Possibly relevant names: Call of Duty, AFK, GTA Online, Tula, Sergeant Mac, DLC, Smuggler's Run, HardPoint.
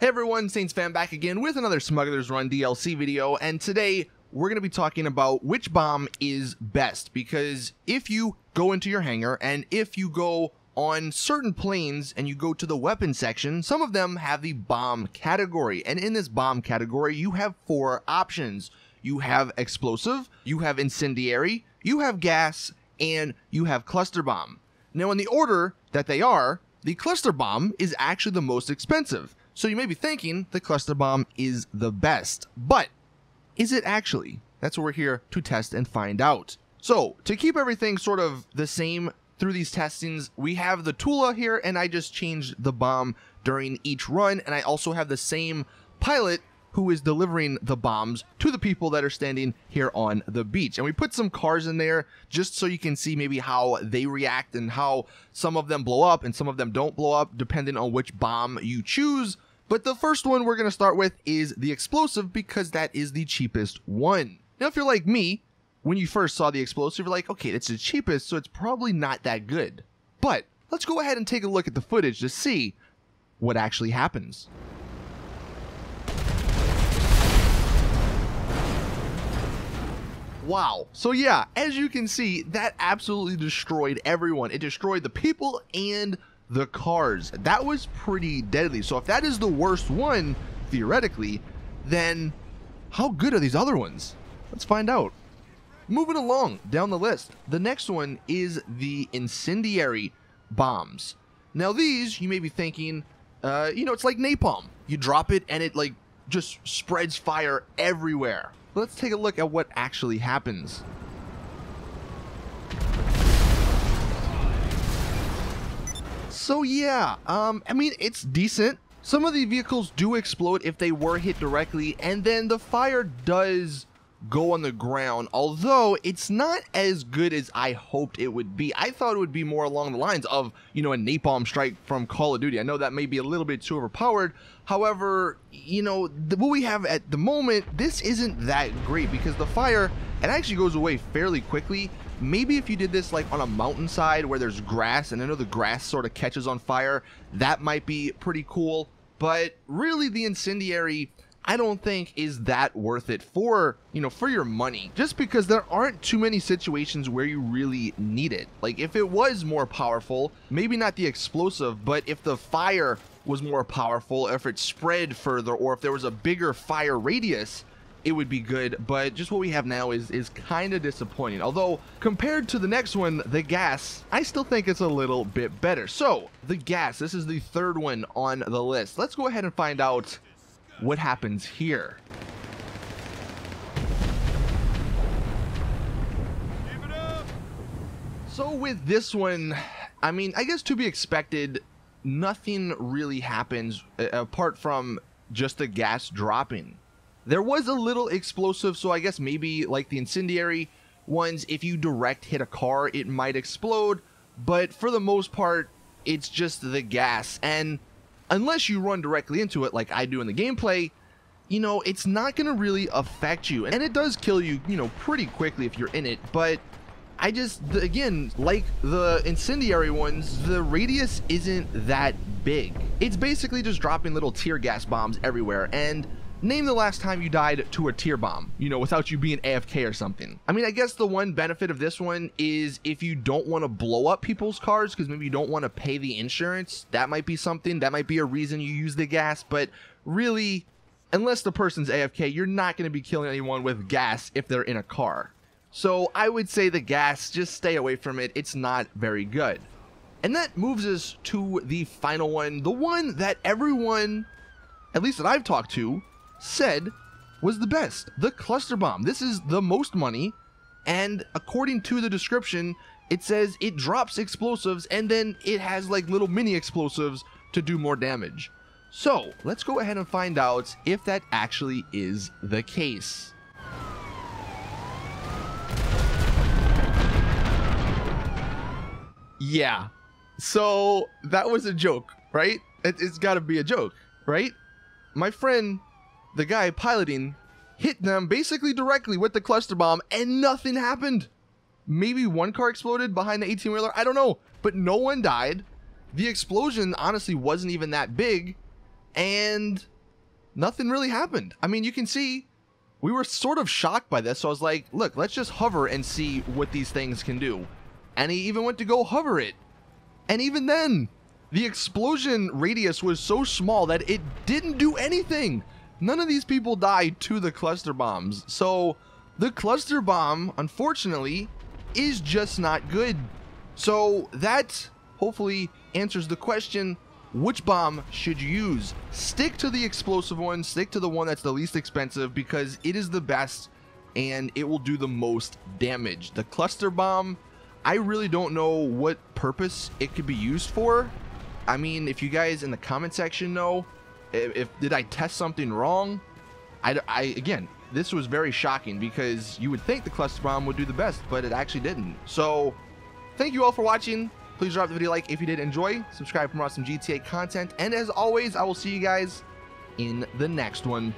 Hey everyone, Saints fan back again with another Smuggler's Run DLC video, and today we're going to be talking about which bomb is best, because if you go into your hangar and if you go on certain planes and you go to the weapon section, some of them have the bomb category, and in this bomb category you have four options. You have explosive, you have incendiary, you have gas, and you have cluster bomb. Now in the order that they are, the cluster bomb is actually the most expensive. So you may be thinking the cluster bomb is the best, but is it actually? That's what we're here to test and find out. So to keep everything sort of the same through these testings, we have the Tula here, and I just changed the bomb during each run, and I also have the same pilot who is delivering the bombs to the people that are standing here on the beach. And we put some cars in there just so you can see maybe how they react and how some of them blow up and some of them don't blow up depending on which bomb you choose. But the first one we're going to start with is the explosive, because that is the cheapest one. Now, if you're like me, when you first saw the explosive, you're like, okay, it's the cheapest, so it's probably not that good. But let's go ahead and take a look at the footage to see what actually happens. Wow. So yeah, as you can see, that absolutely destroyed everyone. It destroyed the people and the cars. That was pretty deadly. So if that is the worst one, theoretically, then how good are these other ones? Let's find out. Moving along down the list, the next one is the incendiary bombs. Now these, you may be thinking, you know, it's like napalm. You drop it and it like just spreads fire everywhere. Let's take a look at what actually happens. So yeah, I mean, it's decent. Some of the vehicles do explode if they were hit directly, and then the fire does go on the ground, although it's not as good as I hoped it would be. I thought it would be more along the lines of, you know, a napalm strike from Call of Duty. I know that may be a little bit too overpowered. However, you know, what we have at the moment, this isn't that great, because the fire, it actually goes away fairly quickly. Maybe if you did this like on a mountainside where there's grass, and I know the grass sort of catches on fire, that might be pretty cool. But really, the incendiary, I don't think is that worth it for, you know, for your money, just because there aren't too many situations where you really need it. Like if it was more powerful, maybe not the explosive, but if the fire was more powerful, if it spread further, or if there was a bigger fire radius, it would be good. But just what we have now is kind of disappointing, although compared to the next one, the gas, I still think it's a little bit better. So the gas, this is the third one on the list. Let's go ahead and find out what happens here. Give it up. So with this one, I mean, I guess to be expected, nothing really happens apart from just the gas dropping. There was a little explosive, so I guess maybe like the incendiary ones, if you direct hit a car, it might explode. But for the most part, it's just the gas. And unless you run directly into it like I do in the gameplay, you know, it's not going to really affect you. And it does kill you, you know, pretty quickly if you're in it. But I just, again, like the incendiary ones, the radius isn't that big. It's basically just dropping little tear gas bombs everywhere. And name the last time you died to a tear bomb, you know, without you being AFK or something. I mean, I guess the one benefit of this one is if you don't want to blow up people's cars, because maybe you don't want to pay the insurance, that might be something, that might be a reason you use the gas. But really, unless the person's AFK, you're not going to be killing anyone with gas if they're in a car. So I would say the gas, just stay away from it. It's not very good. And that moves us to the final one, the one that everyone, at least that I've talked to, said was the best, the cluster bomb. This is the most money, and according to the description, it says it drops explosives and then it has like little mini explosives to do more damage. So let's go ahead and find out if that actually is the case. Yeah, so that was a joke, right? It's got to be a joke, right? My friend, the guy piloting, hit them basically directly with the cluster bomb and nothing happened. Maybe one car exploded behind the 18-wheeler, I don't know, but no one died. The explosion honestly wasn't even that big, and nothing really happened. I mean, you can see we were sort of shocked by this, so I was like, look, let's just hover and see what these things can do. And he even went to go hover it, and even then the explosion radius was so small that it didn't do anything. None of these people died to the cluster bombs. So the cluster bomb, unfortunately, is just not good. So that hopefully answers the question, which bomb should you use? Stick to the explosive one, stick to the one that's the least expensive, because it is the best and it will do the most damage. The cluster bomb, I really don't know what purpose it could be used for. I mean, if you guys in the comment section know, did I test something wrong? Again, this was very shocking because you would think the cluster bomb would do the best, but it actually didn't. So thank you all for watching. Please drop the video like if you did enjoy, subscribe for more awesome GTA content, and as always, I will see you guys in the next one.